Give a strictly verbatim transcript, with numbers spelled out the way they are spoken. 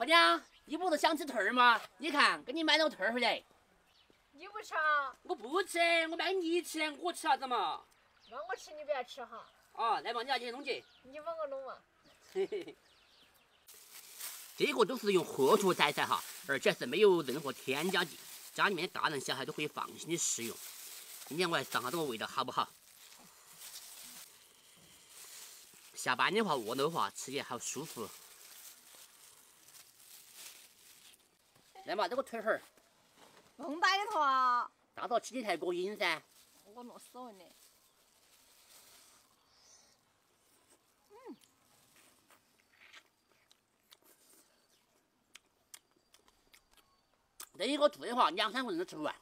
伙计，你不是想吃兔吗？你看，给你买了兔回来。你不吃啊？我不吃，我买给你吃，我吃啥子嘛？那我吃你不要吃哈。啊，来嘛，你拿这些东西。你帮我弄嘛。嘿嘿。 这个都是用荷黍摘菜哈，而且是没有任何添加剂，家里面的大人小孩都可以放心的食用。今天我来尝下这个味道好不好？下班的话饿了的话，吃起好舒服。来嘛，这个腿儿，弄大一坨啊！大坨吃起才过瘾噻。我弄死了你！嗯。 这一个做的话，两三个人都吃不完。